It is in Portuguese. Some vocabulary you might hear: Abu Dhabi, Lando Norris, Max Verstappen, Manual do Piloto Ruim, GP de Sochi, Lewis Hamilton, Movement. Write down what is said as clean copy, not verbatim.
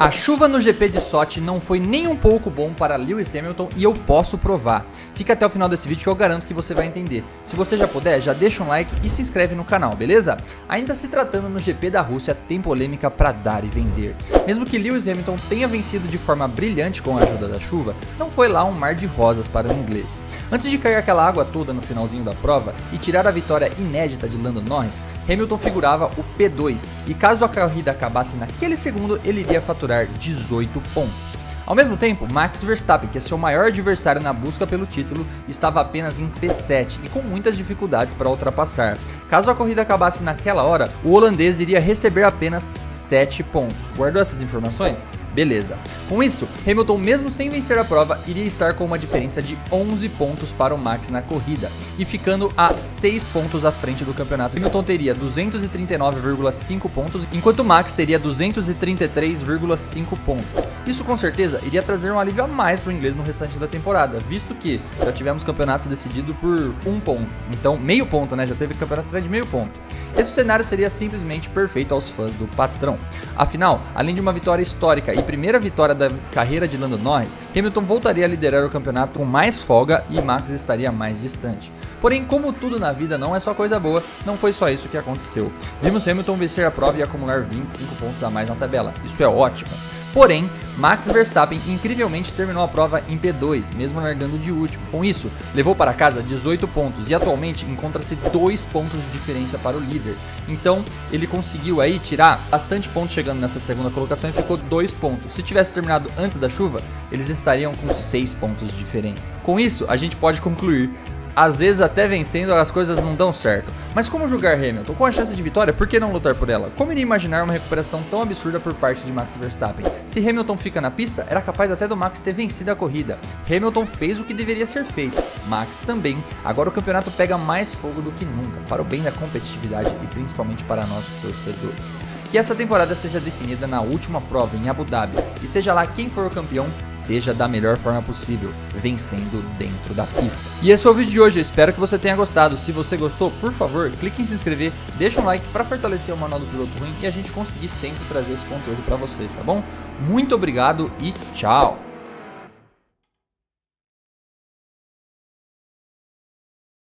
A chuva no GP de Sochi não foi nem um pouco bom para Lewis Hamilton e eu posso provar. Fica até o final desse vídeo que eu garanto que você vai entender. Se você já puder, já deixa um like e se inscreve no canal, beleza? Ainda se tratando no GP da Rússia, tem polêmica pra dar e vender. Mesmo que Lewis Hamilton tenha vencido de forma brilhante com a ajuda da chuva, não foi lá um mar de rosas para o inglês. Antes de cair aquela água toda no finalzinho da prova e tirar a vitória inédita de Lando Norris, Hamilton figurava o P2 e caso a corrida acabasse naquele segundo, ele iria faturar 18 pontos. Ao mesmo tempo, Max Verstappen, que é seu maior adversário na busca pelo título, estava apenas em P7 e com muitas dificuldades para ultrapassar. Caso a corrida acabasse naquela hora, o holandês iria receber apenas 7 pontos. Guardou essas informações? Beleza. Com isso, Hamilton, mesmo sem vencer a prova, iria estar com uma diferença de 11 pontos para o Max na corrida e ficando a 6 pontos à frente do campeonato. Hamilton teria 239,5 pontos, enquanto Max teria 233,5 pontos. Isso com certeza iria trazer um alívio a mais para o inglês no restante da temporada, visto que já tivemos campeonatos decididos por um ponto, então meio ponto, né? Já teve campeonato até de meio ponto. Esse cenário seria simplesmente perfeito aos fãs do patrão. Afinal, além de uma vitória histórica e primeira vitória da carreira de Lando Norris, Hamilton voltaria a liderar o campeonato com mais folga e Max estaria mais distante. Porém, como tudo na vida não é só coisa boa, não foi só isso que aconteceu. Vimos Hamilton vencer a prova e acumular 25 pontos a mais na tabela, isso é ótimo. Porém, Max Verstappen incrivelmente terminou a prova em P2, mesmo largando de último. Com isso, levou para casa 18 pontos e atualmente encontra-se 2 pontos de diferença para o líder. Então, ele conseguiu aí tirar bastante pontos chegando nessa segunda colocação e ficou 2 pontos. Se tivesse terminado antes da chuva, eles estariam com 6 pontos de diferença. Com isso, a gente pode concluir: às vezes até vencendo as coisas não dão certo. Mas como julgar Hamilton? Com a chance de vitória, por que não lutar por ela? Como iria imaginar uma recuperação tão absurda por parte de Max Verstappen? Se Hamilton fica na pista, era capaz até do Max ter vencido a corrida. Hamilton fez o que deveria ser feito, Max também. Agora o campeonato pega mais fogo do que nunca, para o bem da competitividade e principalmente para nossos torcedores. Que essa temporada seja definida na última prova em Abu Dhabi e seja lá quem for o campeão, seja da melhor forma possível, vencendo dentro da pista. E esse foi o vídeo de hoje, eu espero que você tenha gostado. Se você gostou, por favor, clique em se inscrever, deixa um like para fortalecer o Manual do Piloto Ruim e a gente conseguir sempre trazer esse conteúdo para vocês, tá bom? Muito obrigado e tchau!